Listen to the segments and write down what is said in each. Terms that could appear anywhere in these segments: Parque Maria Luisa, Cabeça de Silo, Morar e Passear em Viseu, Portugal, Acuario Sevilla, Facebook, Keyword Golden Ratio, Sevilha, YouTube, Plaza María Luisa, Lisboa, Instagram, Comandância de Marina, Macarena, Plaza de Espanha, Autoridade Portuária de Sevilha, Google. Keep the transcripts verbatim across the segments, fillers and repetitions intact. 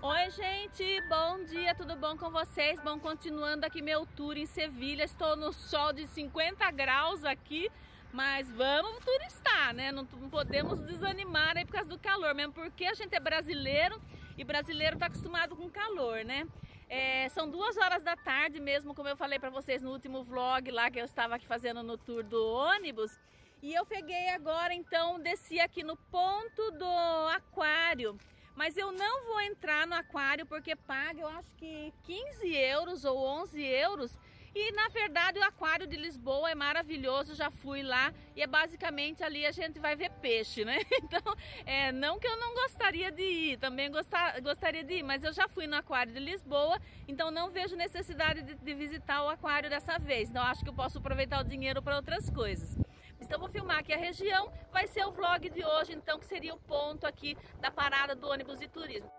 Oi gente, bom dia, tudo bom com vocês? Bom, continuando aqui meu tour em Sevilha, estou no sol de cinquenta graus aqui, mas vamos turistar, né? Não, não podemos desanimar aí por causa do calor, mesmo porque a gente é brasileiro e brasileiro está acostumado com calor, né? É, são duas horas da tarde mesmo, como eu falei para vocês no último vlog lá que eu estava aqui fazendo no tour do ônibus. E eu peguei agora, então, desci aqui no ponto do aquário. Mas eu não vou entrar no aquário porque paga, eu acho que quinze euros ou onze euros. E, na verdade, o aquário de Lisboa é maravilhoso, já fui lá. E é basicamente ali a gente vai ver peixe, né? Então, é, não que eu não gostaria de ir, também gostar, gostaria de ir. Mas eu já fui no aquário de Lisboa, então não vejo necessidade de, de visitar o aquário dessa vez. Então, acho que eu posso aproveitar o dinheiro para outras coisas. Então vou filmar aqui a região, vai ser o vlog de hoje então, que seria o ponto aqui da parada do ônibus de turismo.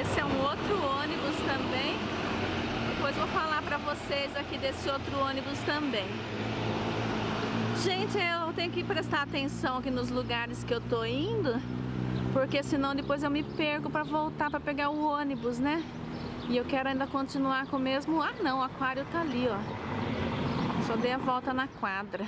Esse é um outro ônibus também, depois vou falar pra vocês aqui desse outro ônibus também. Gente, eu tenho que prestar atenção aqui nos lugares que eu tô indo, porque senão depois eu me perco para voltar para pegar o ônibus, né? E eu quero ainda continuar com o mesmo... Ah não, o aquário tá ali, ó. Só dei a volta na quadra.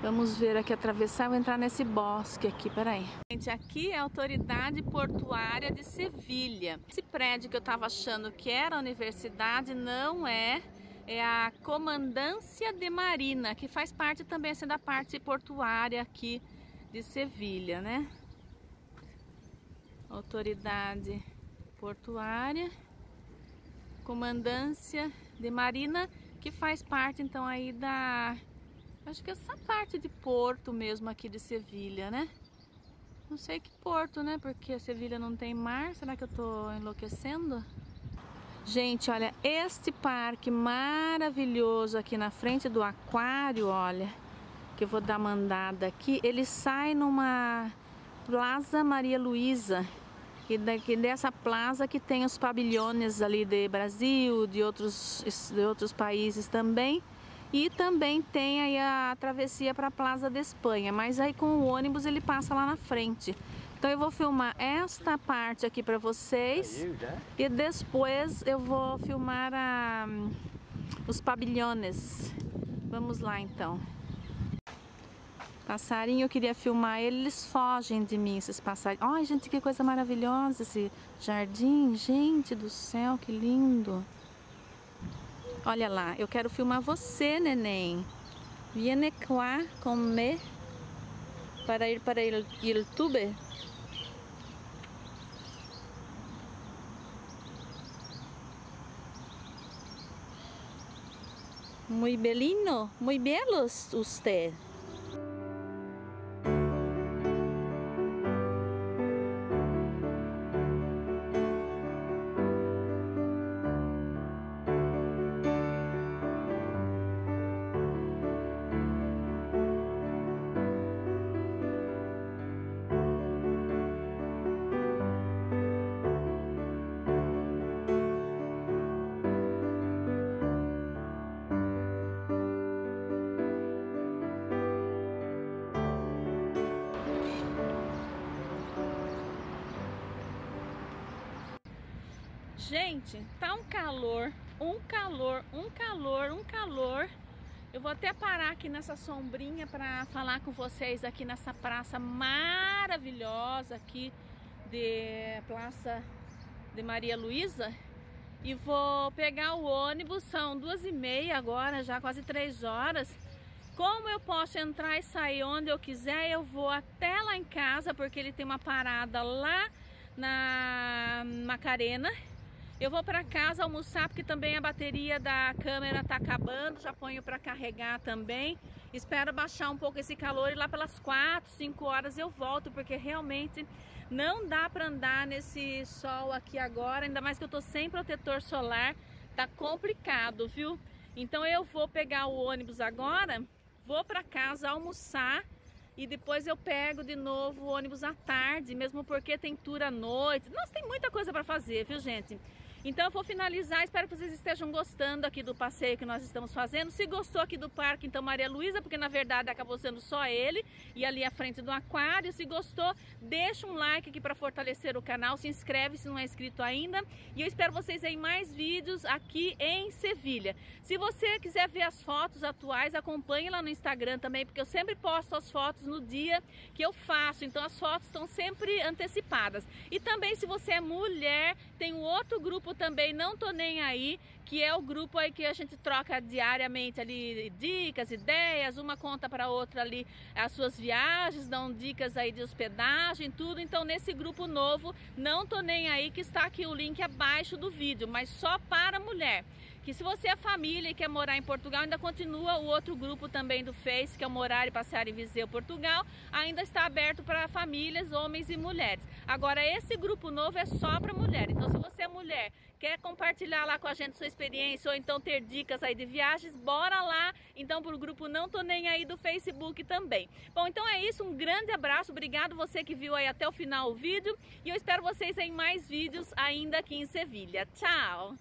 Vamos ver aqui, atravessar, vou entrar nesse bosque aqui, peraí. Gente, aqui é a Autoridade Portuária de Sevilha. Esse prédio que eu tava achando que era a universidade, não é. É a Comandância de Marina, que faz parte também assim, da parte portuária aqui de Sevilha, né? Autoridade Portuária, Comandância de Marina, que faz parte então aí da, acho que essa parte de porto mesmo aqui de Sevilha, né? Não sei que porto, né? Porque Sevilha não tem mar, será que eu tô enlouquecendo? Gente, olha, este parque maravilhoso aqui na frente do aquário, olha, que eu vou dar uma andada aqui, ele sai numa Plaza María Luisa. E daqui dessa plaza que tem os pavilhões ali de Brasil, de outros, de outros países também. E também tem aí a travessia para a Plaza de Espanha. Mas aí com o ônibus ele passa lá na frente. Então eu vou filmar esta parte aqui para vocês. E depois eu vou filmar a, os pavilhões. Vamos lá então. Passarinho, eu queria filmar ele, eles fogem de mim, esses passarinhos. Ai, gente, que coisa maravilhosa esse jardim. Gente do céu, que lindo. Olha lá, eu quero filmar você, neném. Viene cá com me para ir para o YouTube. Muy belino, muy belos usted. Gente, tá um calor, um calor, um calor, um calor. Eu vou até parar aqui nessa sombrinha para falar com vocês aqui nessa praça maravilhosa aqui de Plaza de María Luisa. E vou pegar o ônibus, são duas e meia agora, já quase três horas. Como eu posso entrar e sair onde eu quiser, eu vou até lá em casa, porque ele tem uma parada lá na Macarena. Eu vou para casa almoçar, porque também a bateria da câmera tá acabando, já ponho para carregar também. Espero baixar um pouco esse calor e lá pelas quatro, cinco horas eu volto, porque realmente não dá para andar nesse sol aqui agora, ainda mais que eu tô sem protetor solar, tá complicado, viu? Então eu vou pegar o ônibus agora, vou para casa almoçar. E depois eu pego de novo o ônibus à tarde, mesmo porque tem tour à noite. Nossa, tem muita coisa para fazer, viu, gente? Então eu vou finalizar, espero que vocês estejam gostando aqui do passeio que nós estamos fazendo. Se gostou aqui do parque, então, Maria Luisa, porque na verdade acabou sendo só ele, e ali à frente do aquário. Se gostou, deixa um like aqui para fortalecer o canal, se inscreve se não é inscrito ainda, e eu espero vocês em mais vídeos aqui em Sevilha. Se você quiser ver as fotos atuais, acompanhe lá no Instagram também, porque eu sempre posto as fotos no dia que eu faço, então as fotos estão sempre antecipadas. E também, se você é mulher, tem um outro grupo também, Não Tô Nem Aí, que é o grupo aí que a gente troca diariamente ali dicas, ideias, uma conta para outra ali as suas viagens, dão dicas aí de hospedagem, tudo. Então nesse grupo novo, Não Tô Nem Aí, que está aqui o link abaixo do vídeo, mas só para mulher, que se você é família e quer morar em Portugal, ainda continua o outro grupo também do Face, que é o Morar e Passear em Viseu, Portugal, ainda está aberto para famílias, homens e mulheres. Agora esse grupo novo é só para mulher, então se você é mulher, quer compartilhar lá com a gente sua experiência ou então ter dicas aí de viagens, bora lá então pro grupo Não Tô Nem Aí do Facebook também. Bom, então é isso, um grande abraço, obrigado você que viu aí até o final o vídeo, e eu espero vocês em mais vídeos ainda aqui em Sevilha. Tchau!